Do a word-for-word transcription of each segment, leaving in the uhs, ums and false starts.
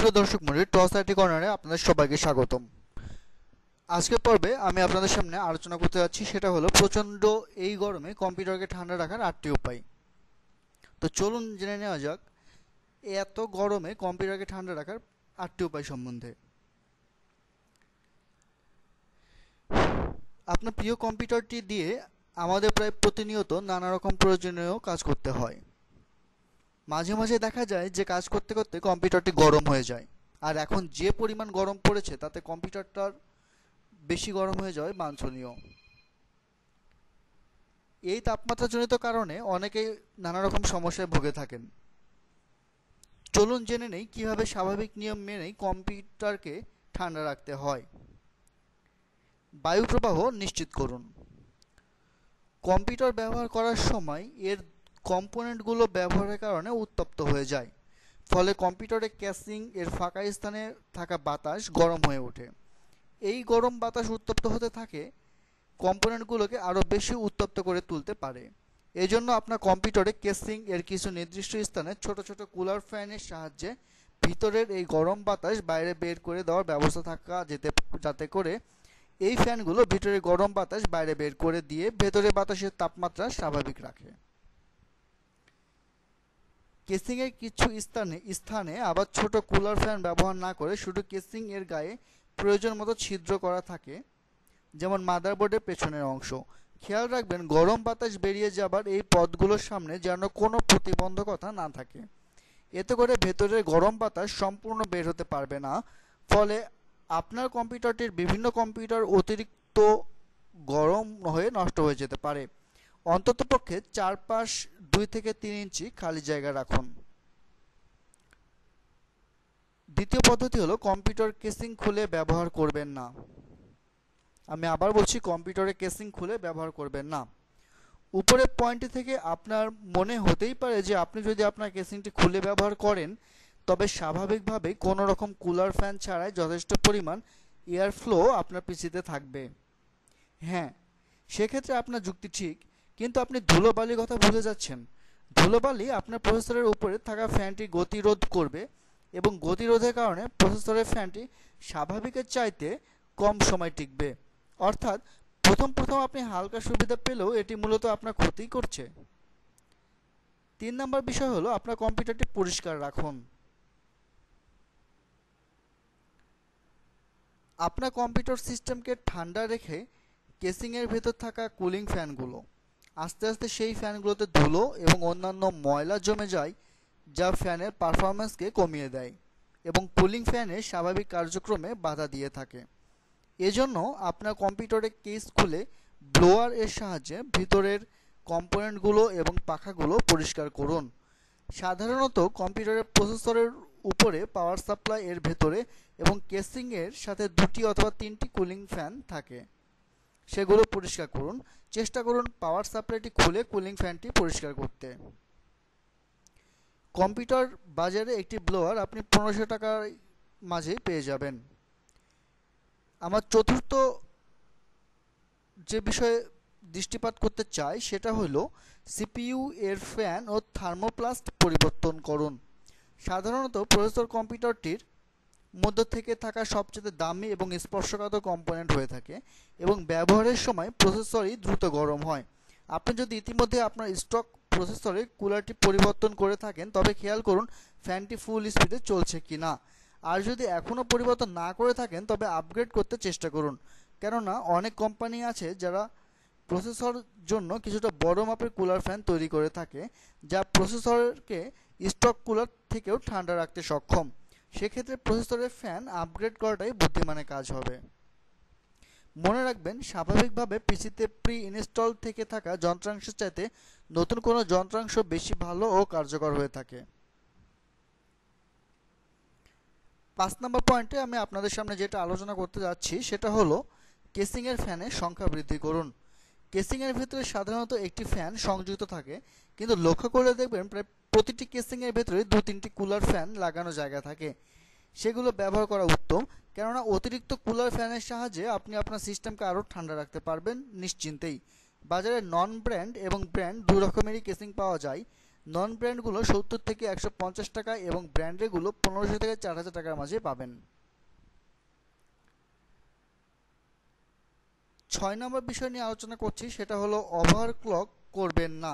প্রিয় দর্শক মণ্ডলী টস আইটি কর্নারে আপনাদের সবাইকে স্বাগতম। আজকের পর্বে আমি আপনাদের সামনে আলোচনা করতে যাচ্ছি সেটা হলো প্রচন্ড এই গরমে কম্পিউটারকে ঠান্ডা রাখার আটটি উপায়। তো চলুন জেনে নেওয়া যাক এত গরমে কম্পিউটারকে ঠান্ডা রাখার আটটি উপায় সম্বন্ধে। আপনার প্রিয় কম্পিউটারটি দিয়ে আমাদের প্রায় প্রতিনিয়ত নানা রকম প্রয়োজনীয় কাজ করতে হয়। মাঝে মাঝে দেখা যায় যে কাজ করতে করতে কম্পিউটারটি গরম হয়ে যায়, আর এখন যে পরিমাণ গরম পড়েছে তাতে কম্পিউটারটার বেশি গরম হয়ে যায় বাঞ্ছনীয়। এই তাপমাত্রাজনিত কারণে অনেকেই নানা রকম সমস্যায় ভুগে থাকেন। চলুন জেনে নেই কীভাবে স্বাভাবিক নিয়ম মেনেই কম্পিউটারকে ঠান্ডা রাখতে হয়। বায়ু প্রবাহ নিশ্চিত করুন। কম্পিউটার ব্যবহার করার সময় এর কম্পোনেন্টগুলো ব্যবহারের কারণে উত্তপ্ত হয়ে যায়, ফলে কম্পিউটারে ক্যাসিং এর ফাঁকা স্থানে থাকা বাতাস গরম হয়ে ওঠে। এই গরম বাতাস উত্তপ্ত হতে থাকে কম্পোনেন্টগুলোকে আরও বেশি উত্তপ্ত করে তুলতে পারে। এজন্য আপনার কম্পিউটারে কেসিং এর কিছু নির্দিষ্ট স্থানে ছোট ছোট কুলার ফ্যানের সাহায্যে ভিতরের এই গরম বাতাস বাইরে বের করে দেওয়ার ব্যবস্থা থাকা যেতে যাতে করে এই ফ্যানগুলো ভিতরে গরম বাতাস বাইরে বের করে দিয়ে ভেতরে বাতাসের তাপমাত্রা স্বাভাবিক রাখে। কেসিং এর কিছু স্থানে স্থানে আবার ছোট কুলার ফ্যান ব্যবহার না করে শুধু কেসিং এর গায়ে প্রয়োজন মতো ছিদ্র করা থাকে, যেমন মাদারবোর্ডের পেছনের অংশ। খেয়াল রাখবেন গরম বাতাস বেরিয়ে যাবার এই পথগুলোর সামনে যেন কোনো প্রতিবন্ধকতা না থাকে, এতে করে ভেতরের গরম বাতাস সম্পূর্ণ বের হতে পারবে না। ফলে আপনার কম্পিউটারটির বিভিন্ন কম্পিউটার অতিরিক্ত গরম হয়ে নষ্ট হয়ে যেতে পারে। অন্ততপক্ষে চারপাশ দুই থেকে তিন ইঞ্চি খালি জায়গা রাখুন। দ্বিতীয় পদ্ধতি হলো কম্পিউটার কেসিং খুলে ব্যবহার করবেন না। আমি আবার বলছি, কম্পিউটারে কেসিং খুলে ব্যবহার করবেন না। উপরের পয়েন্ট থেকে আপনার মনে হতেই পারে যে আপনি যদি আপনার কেসিংটি খুলে ব্যবহার করেন তবে স্বাভাবিকভাবে কোনো রকম কুলার ফ্যান ছাড়াই যথেষ্ট পরিমাণ এয়ার ফ্লো আপনার পিসিতে থাকবে। হ্যাঁ, সেক্ষেত্রে আপনার যুক্তি ঠিক, কিন্তু আপনি ধুলোবালির কথা বুঝে যাচ্ছেন। ধুলোবালি আপনার প্রসেসরের উপরে থাকা ফ্যানটি গতিরোধ করবে এবং গতিরোধের কারণে প্রসেসরের ফ্যানটি স্বাভাবিকের চাইতে কম সময় টিকবে। অর্থাৎ প্রথম প্রথম আপনি হালকা সুবিধা পেলেও এটি মূলত আপনার ক্ষতি করছে। তিন নম্বর বিষয় হলো আপনার কম্পিউটারটি পরিষ্কার রাখুন। আপনার কম্পিউটার সিস্টেমকে ঠান্ডা রেখে কেসিংয়ের ভেতর থাকা কুলিং ফ্যানগুলো আস্তে আস্তে সেই ফ্যানগুলোতে ধুলো এবং অন্যান্য ময়লা জমে যায়, যা ফ্যানের পারফরমেন্সকে কমিয়ে দেয় এবং কুলিং ফ্যানের স্বাভাবিক কার্যক্রমে বাধা দিয়ে থাকে। এজন্য আপনার কম্পিউটারে কেস খুলে ব্লোয়ার এর সাহায্যে ভিতরের কম্পোনেন্টগুলো এবং পাখাগুলো পরিষ্কার করুন। সাধারণত কম্পিউটারের প্রসেসরের উপরে পাওয়ার সাপ্লাই এর ভেতরে এবং কেসিং এর সাথে দুটি অথবা তিনটি কুলিং ফ্যান থাকে, সেগুলো পরিষ্কার করুন। চেষ্টা করুন পাওয়ার সাপ্লাইটি খুলে কুলিং ফ্যানটি পরিষ্কার করতে। কম্পিউটার বাজারে একটি ব্লোয়ার আপনি পনেরোশো টাকার মাঝে পেয়ে যাবেন। আমার চতুর্থ যে বিষয়ে দৃষ্টিপাত করতে চাই সেটা হলো সিপিইউ এর ফ্যান ও থার্মোপ্লাস্ট পরিবর্তন করুন। সাধারণত প্রসেসর কম্পিউটারটির মধ্য থেকে থাকা সবচেয়ে দামি এবং স্পর্শকাতর কম্পোনেন্ট হয়ে থাকে এবং ব্যবহারের সময় প্রসেসরই দ্রুত গরম হয়। আপনি যদি ইতিমধ্যে আপনার স্টক প্রসেসরে কুলারটি পরিবর্তন করে থাকেন তবে খেয়াল করুন ফ্যানটি ফুল স্পিডে চলছে কি না। আর যদি এখনও পরিবর্তন না করে থাকেন তবে আপগ্রেড করতে চেষ্টা করুন, কেননা অনেক কোম্পানি আছে যারা প্রসেসর জন্য কিছুটা বড় মাপের কুলার ফ্যান তৈরি করে থাকে, যা প্রসেসরকে স্টক কুলার থেকেও ঠান্ডা রাখতে সক্ষম। সেক্ষেত্রে প্রসেসরের ফ্যান আপগ্রেড করাটাই বুদ্ধিমানের কাজ হবে। মনে রাখবেন স্বাভাবিকভাবে পিসিতে প্রি ইনস্টল থেকে থাকা যন্ত্রাংশের চাইতে নতুন কোনো যন্ত্রাংশ বেশি ভালো ও কার্যকর হয়ে থাকে। পাঁচ নম্বর পয়েন্টে আমি আপনাদের সামনে যেটা আলোচনা করতে যাচ্ছি সেটা হলো কেসিংয়ের ফ্যানের সংখ্যা বৃদ্ধি করুন। কেসিংয়ের ভিতরে সাধারণত একটি ফ্যান সংযুক্ত থাকে, কিন্তু লক্ষ্য করে দেখবেন প্রায় প্রতিটি কেসিংয়ের ভেতরে দু তিনটি কুলার ফ্যান লাগানো জায়গা থাকে। সেগুলো ব্যবহার করা উত্তম, কেননা অতিরিক্ত কুলার ফ্যানের সাহায্যে আপনি আপনার সিস্টেমকে আরও ঠান্ডা রাখতে পারবেন নিশ্চিন্তেই। বাজারে নন ব্র্যান্ড এবং ব্র্যান্ড দু রকমেরই কেসিং পাওয়া যায়, नन ब्रैंड गुलो सत्तर थेके एक सौ पचास टाका एवं ब्रैंडे गुलो पंद्रह सौ थेके चार हज़ार टाकार माझे पाबेन। छय नम्बर विषय निये आलोचना करछि सेटा हलो ओभारक्लक करबेन ना।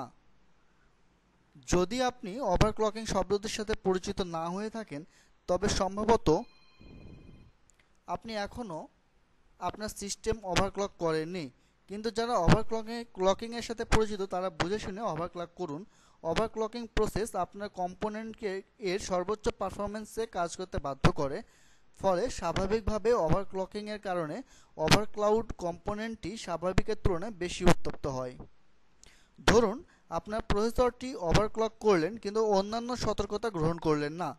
यदि आपनि ओभारक्लकिंग शब्दटिर साथे परिचित ना हये थाकेन तबे सम्भवत आपनि एखोनो आपनार सिस्टेम ओभारक्लक करेननि, किन्तु जारा ओभारक्लकिंग क्लकिंग एर साथे परिचित तारा बुझे शुने ओभारक्लक करुन। ओभारक्लकिंग प्रोसेस आपनार कम्पोनेंटके एर सर्वोच्च पारफरमेंसे काज करते बाध्य करे, फले स्वाभाविकभावे ओभारक्लकिंग एर कारणे ओभारक्लाउड कम्पोनेंटटी स्वाभाविकेर तुलनाय बेशी उत्तप्त हय। धरुन आपनार प्रसेसरटी ओभारक्लक करलेन किन्तु अन्यान्य सतर्कता ग्रहण करलेन ना,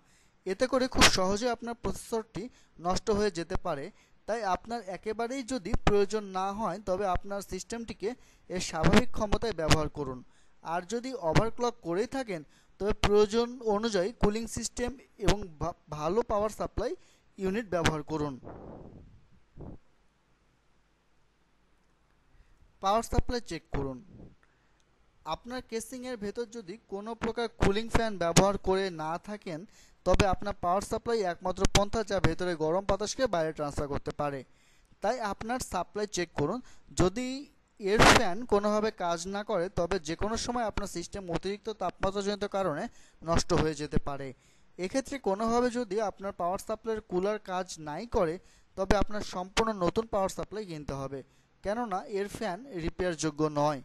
एते करे खूब सहजे आपनार प्रसेसरटी नष्ट हये जेते पारे। ताई आपनार एकेबारेई यदि प्रयोजन ना हय तबे आपनार सिस्टेमटिके एर स्वाभाविक क्षमताय व्यवहार करुन। आर यदि ओभारक्लक करेई थाकेन तबे प्रयोजन अनुयायी कुलिंग सिस्टेम एवं भालो पावर सप्लाई यूनिट व्यवहार करुन। पावर सप्लाई चेक करुन। आपनार केसिंग एर भेतर यदि कोनो प्रकार कुलिंग फैन व्यवहार करे ना थाकेन तबे आपनार पावर सप्लाई एकमात्र पंथा जा भेतरे गरम बातासके बाइरे ट्रांसफार करते पारे। ताई आपनार सप्लाई चेक करुन। यदि एर फैन कोनोभाबे काज ना करे तबे जे कोनो समय आपनार सिस्टेम अतिरिक्त तापमात्राजनित कारणे नष्ट हये जेते पारे। एई क्षेत्रे कोनोभाबे यदि आपनार पावर सप्लाइर कुलार काज नाई करे तबे आपनार सम्पूर्ण नतुन पावर सप्लाई किनते हबे, केनना एर फैन रिपेयारयोग्य नय।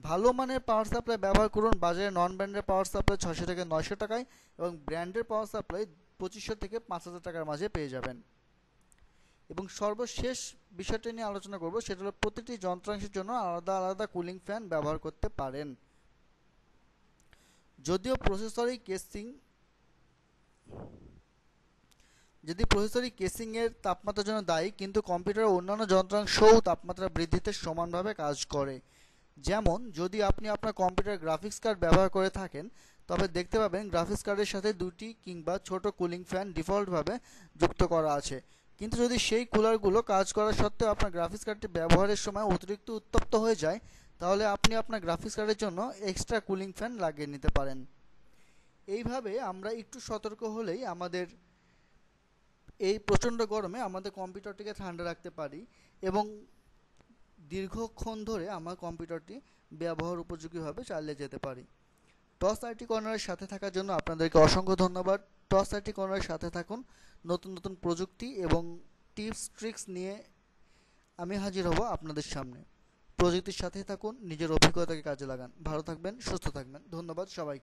भालो मानेर पावर सप्लाई व्यवहार करुन। बाजारे नन ब्रैंडेड पावर सप्लाई छयश थेके नयश टाकाय एवं ब्रैंडेड पावर सप्लाई पच्चीसश थेके पाँच हज़ार टाकार माझे पेये जाबेन। एवं सर्वशेष विषयटी निये आलोचना करब सेटा हलो प्रतिटी यंत्रांशेर जोन्नो आलादा आलादा कुलिंग फैन व्यवहार करते पारेन। यदिओ प्रसेसरी केसिंग यदि प्रसेसरी केसिंग एर तापमात्रार जोन्नो दायी किन्तु कम्पिउटारेर अन्यान्य यंत्रांशও तापमात्रा बृद्धिते समानभाবে काज करे। যেমন যদি আপনি আপনার কম্পিউটার গ্রাফিক্স কার্ড ব্যবহার করে থাকেন তবে দেখতে পাবেন গ্রাফিক্স কার্ডের সাথে দুটি কিংবা ছোট কুলিং ফ্যান ডিফল্টভাবে যুক্ত করা আছে, কিন্তু যদি সেই কুলারগুলো কাজ করা সত্ত্বেও আপনার গ্রাফিক্স কার্ডটি ব্যবহারের সময় অতিরিক্ত উত্তপ্ত হয়ে যায় তাহলে আপনি আপনার গ্রাফিক্স কার্ডের জন্য এক্সট্রা কুলিং ফ্যান লাগিয়ে নিতে পারেন। এইভাবে আমরা একটু সতর্ক হলেই আমাদের এই প্রচণ্ড গরমে আমাদের কম্পিউটারটিকে ঠান্ডা রাখতে পারি এবং दीर्घक्षण धरे आमार कम्पिउटारटी व्यवहार उपयोगीभावे चालिये जेते पारी। टस आईटी कर्नारेर साथे थाकार जोन्नो आपनादेरके असंख्य धन्यवाद। टस आईटी कर्नारेर साथे थाकुन। नतुन नतुन प्रजुक्ति एवं टिप्स ट्रिक्स निये आमी हाजिर हब आपनादेर सामने। प्रजुक्तिर साथेई थाकुन, निजेर अभिज्ञताके काजे लागान। भालो थाकबेन, सुस्थ थाकबेन। धन्यवाद सबाइके।